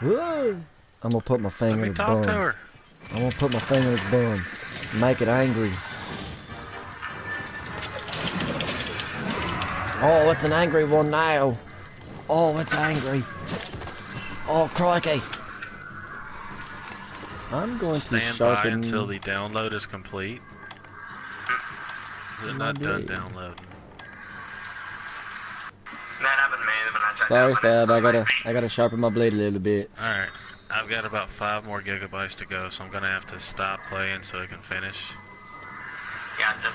Woo! I'm gonna put my finger in his bum. Let me talk to her. I'm gonna put my finger in his bum. Make it angry. Oh, it's an angry one now. Oh, it's angry. Oh, crikey. I'm going to sharpen... Stand by until the download is complete. Is it not done downloading? Sorry, Stab. I gotta sharpen my blade a little bit. Alright. I've got about 5 more gigabytes to go, so I'm gonna have to stop playing so I can finish. Gotcha.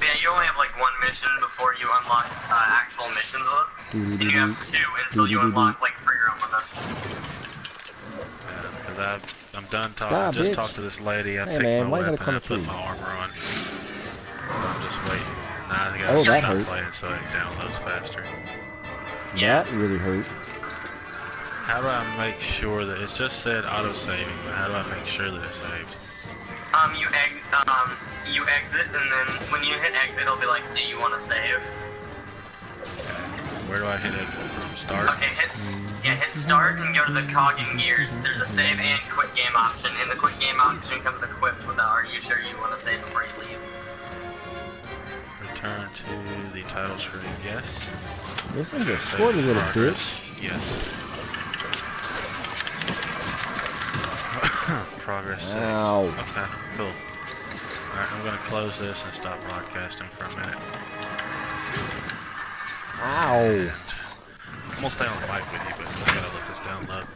Yeah, you only have like 1 mission before you unlock actual missions with us, and you have 2 until you unlock like free roam with us. Because I'm done talking. I just talked to this lady. I picked my weapon and I put my armor on. I'm just waiting. Nah, I gotta stop playing so it downloads faster. Yeah, that really hurt. How do I make sure that it's just said auto saving? But how do I make sure that it saves? You exit, and then when you hit exit, it'll be like, do you want to save? Where do I hit it? Start? Okay, hit start and go to the cog and gears. There's a save and quit game option, and the quit game option comes equipped with the are you sure you want to save before you leave? Return to the title screen, yes. This is a sporty little fish. Yes. Progress saved. Okay, cool. Alright, I'm gonna close this and stop broadcasting for a minute. Ow! I'm gonna stay on the mic with you, but I gotta let this download.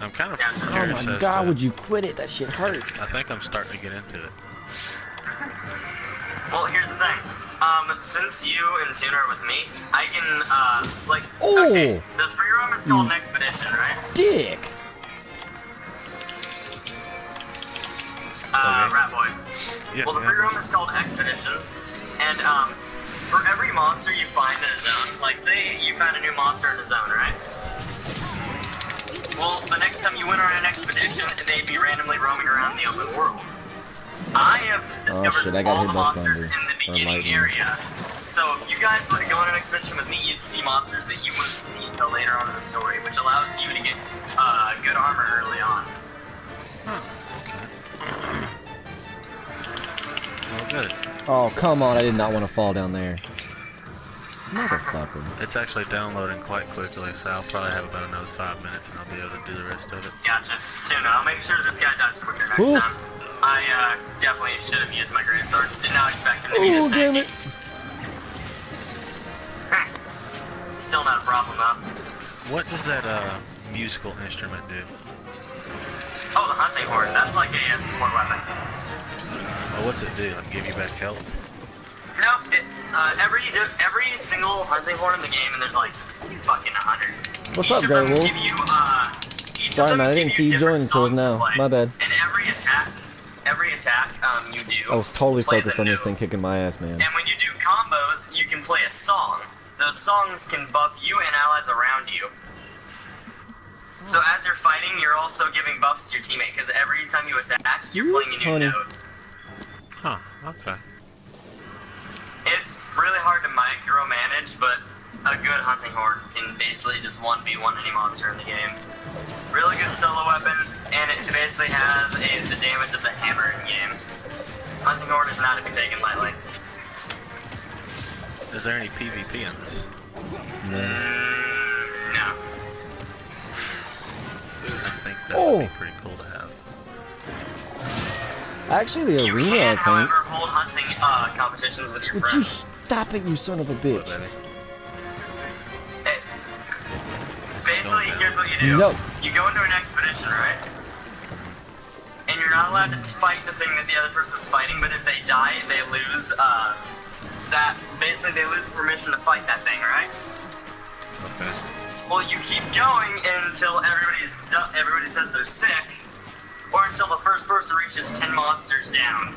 I'm kind of curious. Oh my god, would you quit it? That shit hurt. I think I'm starting to get into it. Well, here's the thing. Since you and Tuna are with me, I can, like, okay, the free roam is called an expedition, right? Dick! Rat Boy. Yeah, well, the free roam is called Expeditions, and for every monster you find in a zone, like say you found a new monster in a zone, right? Well, the next time you went on an expedition, they'd be randomly roaming around the open world. I have discovered all the monsters in the beginning area, so if you guys were to go on an expedition with me, you'd see monsters that you wouldn't see until later on in the story, which allows you to get good armor early on. Good. Oh, come on, I did not want to fall down there. Motherfucker. It's actually downloading quite quickly, so I'll probably have about another 5 minutes and I'll be able to do the rest of it. Gotcha. Tuna, I'll make sure this guy dies quicker next time. I definitely should have used my great sword. Did not expect him to be this damn it. Still not a problem, though. What does that musical instrument do? Oh, the hunting horn. That's like a support weapon. Oh, what's it do? Like give you back health? No, it, every single hunting horn in the game, and there's like fucking 100. What's up, Grey Wolf? Sorry, man, I didn't see you join until now. My bad. And every attack you do. I was totally focused on this thing kicking my ass, man. And when you do combos, you can play a song. Those songs can buff you and allies around you. So as you're fighting, you're also giving buffs to your teammate, because every time you attack, you're playing a new note. Huh, okay. It's really hard to micromanage, but a good hunting horn can basically just 1v1 any monster in the game. Really good solo weapon, and it basically has the damage of the hammer in game. Hunting horn is not to be taken lightly. Is there any PvP in this? No. I think that would be pretty cool to have. Actually, the arena, I think. However, hold hunting competitions with your friends. Would you stop it, you son of a bitch? Hey, basically, here's what you do. You go into an expedition, right? And you're not allowed to fight the thing that the other person's fighting, but if they die, they lose, basically, they lose the permission to fight that thing, right? Okay. Well, you keep going until everybody says they're sick, or until the first person reaches 10 monsters down.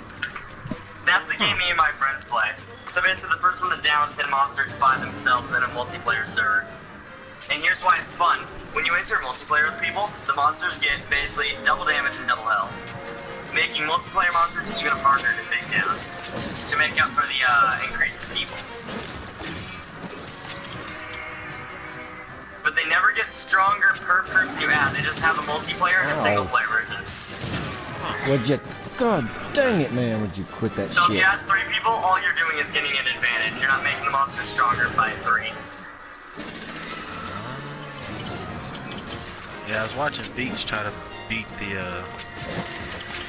That's the game me and my friends play. So basically the first one to down 10 monsters by themselves in a multiplayer server. And here's why it's fun. When you enter multiplayer with people, the monsters get basically double damage and double health, making multiplayer monsters even harder to take down, to make up for the increase in people. they never get stronger per person you add. They just have a multiplayer and a single player version. Would you? God dang it, man! Would you quit that shit? So if you add 3 people, all you're doing is getting an advantage. You're not making the monster stronger by 3. Yeah, I was watching Beach try to beat the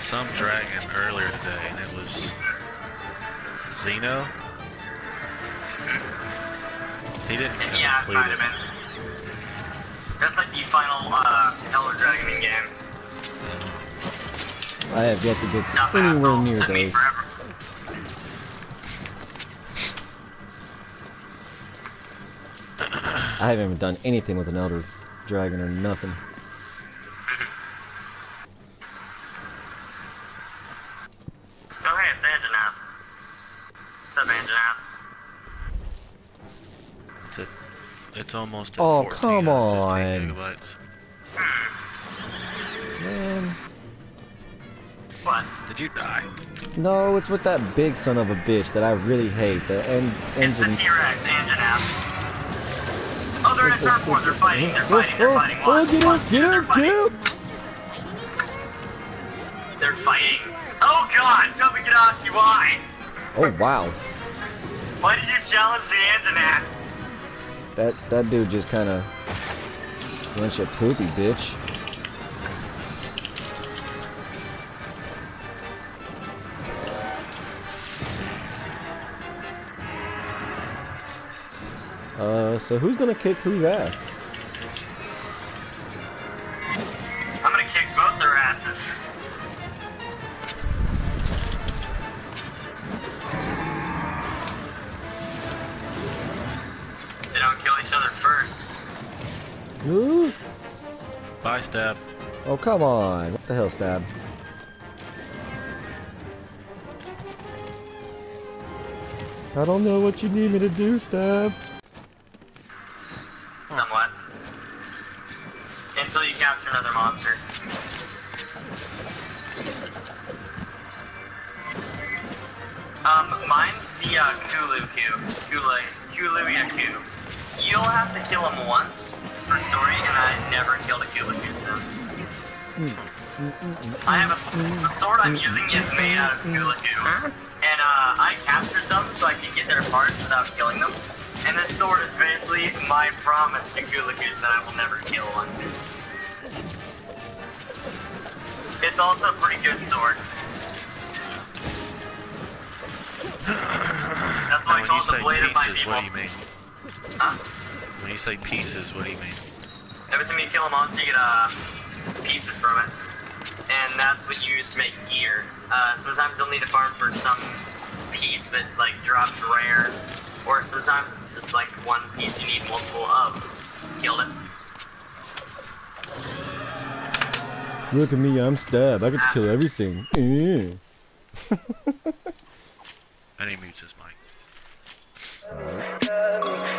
some dragon earlier today, and it was Zeno. He didn't. Yeah, it might have been. That's like the final Elder Dragon in game. I have yet to get anywhere near those. I haven't even done anything with an Elder Dragon or nothing. Oh hey, it's Anjanath. What's up, Anjanath? It's almost. Oh 14, come on! Man. What? Did you die? No, it's with that big son of a bitch that I really hate. The engine. It's the T-Rex, Anjanath. Oh, they're in a turf war. They're fighting. They're fighting. They're fighting. Oh, get up! They're fighting. Oh God! Tell me, get off! See why? Oh wow! Why did you challenge the Anjanath? That dude just kind of went you poopy, bitch. So who's gonna kick whose ass? I'm gonna kick both their asses. They don't kill each other first. Ooh. Bye, Stab. Oh, come on. What the hell, Stab? I don't know what you need me to do, Stab. Somewhat. Until you capture another monster. Mine's the Kulu-Ya-Ku. You'll have to kill him once for story, and I never killed a Kulu-Ya-Ku since. I have the sword I'm using is made out of Kulu-Ya-Ku, and I captured them so I could get their parts without killing them. And this sword is basically my promise to Kulu-Ya-Kus that I will never kill one. It's also a pretty good sword. That's why I call it the blade of my people. What do you mean? Huh? When you say pieces, what do you mean? Every time you kill a monster, you get pieces from it. And that's what you use to make gear. Sometimes you'll need to farm for some piece that like drops rare. Or sometimes it's just like one piece you need multiple of. Killed it. Look at me, I'm Stab. I get to kill everything. I need to mute this mic.